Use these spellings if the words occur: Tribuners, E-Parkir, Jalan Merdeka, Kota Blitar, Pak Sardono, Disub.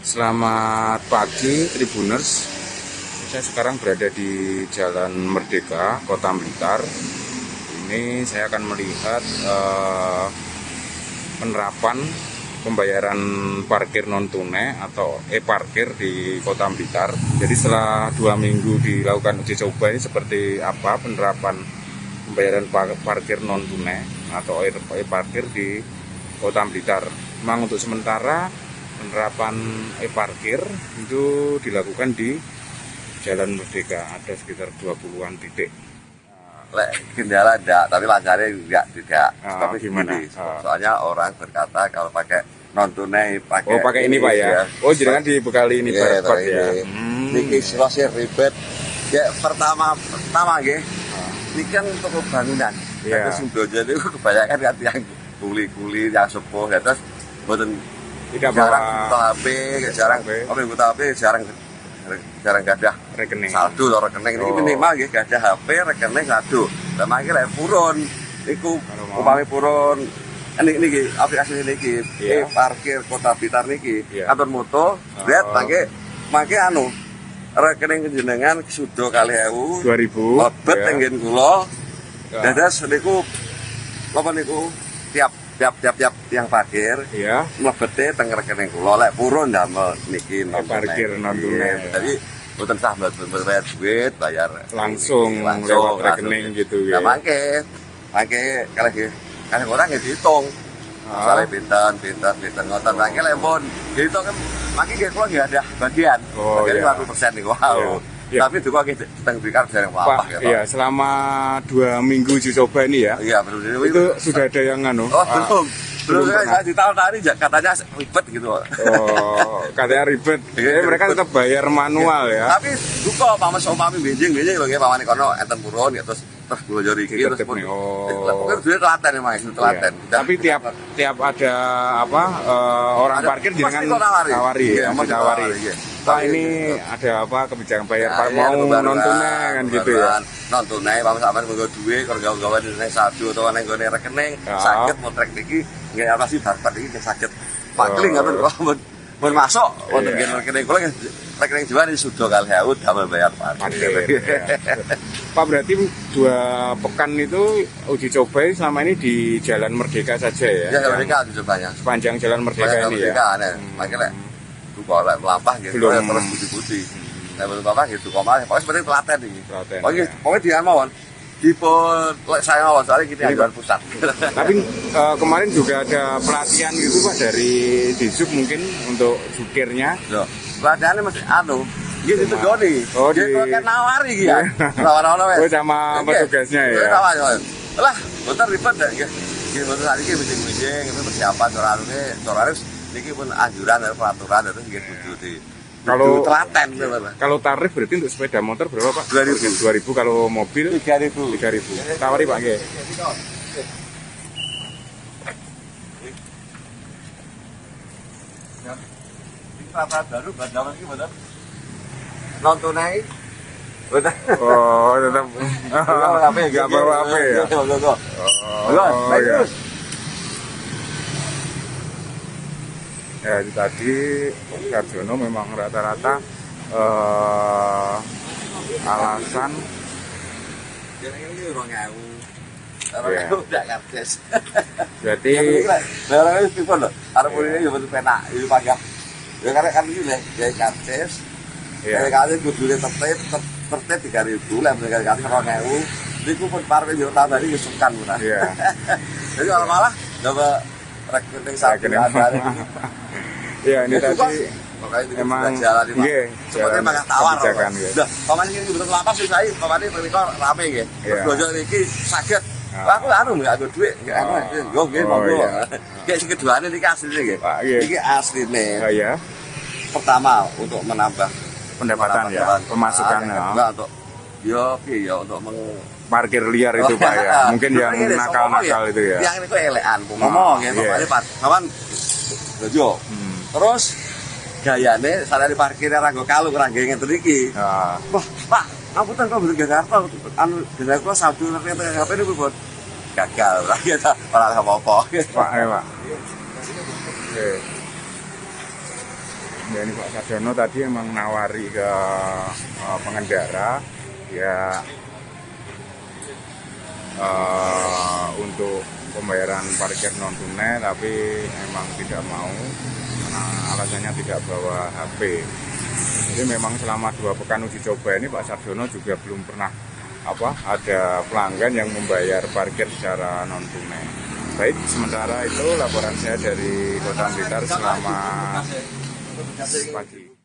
Selamat pagi Tribuners. Saya sekarang berada di Jalan Merdeka, Kota Blitar. Ini saya akan melihat penerapan pembayaran parkir non tunai atau e-parkir di Kota Blitar. Jadi setelah 2 minggu dilakukan uji coba ini, seperti apa penerapan pembayaran parkir non tunai atau e-parkir di Kota Blitar. Memang untuk sementara penerapan e-parkir itu dilakukan di Jalan Merdeka, ada sekitar 20-an titik. Kendala tidak, tapi lancarnya tidak. Tapi gimana? Soalnya orang berkata kalau pakai non tunai pakai. Oh, pakai ini Pak ya? Oh, jadi kan dibekali ini barcode ya. Ini selesai ribet. Ya pertama nggih. Ini kan untuk bangunan. Tapi sumbernya itu kebanyakan kan yang kuli-kuli yang sepuh ya, terus boten jarang gadah rekening saldo atau rekening. Ini minimal nggih gadah HP rekening saldo. Lah mangke lek purun iku upami purun niki aplikasi niki parkir Kota Blitar niki kantor moto lihat mangke rekening jenengan sudo kali 2000 lebet tenggen kula dadas niku napa niku tiap yang parkir, mlebete teng rekening kula lek purun damel niki parkir non tunai. Jadi mboten sah mlebet duit bayar langsung lewat rekening gitu ya. Nah, mangke kalih nggih. Kalih ora nggih diitung. Sale pinten ngoten mangke lek pun diitung kan mangke nggih kula nggih ada bagian. Jadi 50% niku. Ya. Tapi juga tentang Blitar jarang apa-apa. Iya, selama 2 minggu uji coba ini ya. Iya, betul. Itu sudah ada yang belum. Belum ditawari katanya ribet gitu. Oh, katanya ribet. Jadi mereka tetap bayar manual ya. Tapi duka pamesomami benjing-benjing lho nggih pamane kono enten purun ya terus belajar iki terus pun. Oh. Duwe telaten emang telaten. Tapi tiap ada orang parkir jenengan tawari ya, Pak ini ada apa kebijakan bayar Pak mau non tunai kan gitu ya. Non tunai Pak sampean nggo duit karo gawean nang saldo utawa nang nggone rekening saged motrek niki nggih aplikasi barcode iki saged pakling ngoten kok mun masuk wonten nggone rekening kula rekening diwani sudah kalih aku damel bayar parkir. Pak berarti 2 pekan itu uji coba selama ini di Jalan Merdeka saja ya. Jalan Merdeka uji cobanya. Sepanjang Jalan Merdeka ini ya. Merdeka boleh melampah gitu terus putih-putih. Nah, betul Bapak gitu komal. Pokoknya seperti telaten iki. Pokoknya dia mawon. Dipun lek saya mawon soalnya kita anggaran pusat. Tapi kemarin juga ada pelatihan gitu Pak dari Disub mungkin untuk jukirnya. Loh, pelatihannya mesti nggih ditegoni. Oh, kan nawari iki ya. Nawar-nawar wis. Wis sama petugasnya ya. Lah, bentar ribet nggih. Nggih mboten sakniki mesti-mesti persiapan corane niki pun anjuran dan peraturan itu nggih kudu di kalau telaten. Kalau tarif berarti untuk sepeda motor berapa Pak? 2.000 kalau mobil 3.000. Tawari Pak nggih. Ya. Iki peraturan baru badan iki mboten non tunai. Oh, tetap. Enggak bawa HP ya. Terus. Ya, tadi Pak Sardono memang rata-rata alasan berarti jadi kalau malah rekening satu ada ya ini tadi memang seperti makan tawar sudah pamane iki betul lapas wis ae pamane perikor rame nggih bojo niki saged aku nggak ada duit nggih nggo nggih monggo nggih sing keduane niki asline nggih iki asline ya pertama untuk menambah pendapatan ya pemasukan untuk untuk parkir liar itu Pak ya mungkin yang nakal-nakal itu ya yang itu elekan ngomong ya Pak kawan lojo terus gayane sarane parkir ora nggo kalung ora nggo ngene iki wah Pak ngapunten kok mboten Jakarta anu desa kula satu nek HP niku buat gagal ora ya ora apa-apa Pak. Oke. Ya, ini Pak Sardono tadi emang nawari ke pengendara ya untuk pembayaran parkir non tunai, tapi emang tidak mau karena alasannya tidak bawa HP. Jadi memang selama 2 pekan uji coba ini Pak Sardono juga belum pernah ada pelanggan yang membayar parkir secara non tunai. Baik, sementara itu laporan saya dari Kota Blitar. Selamat pagi.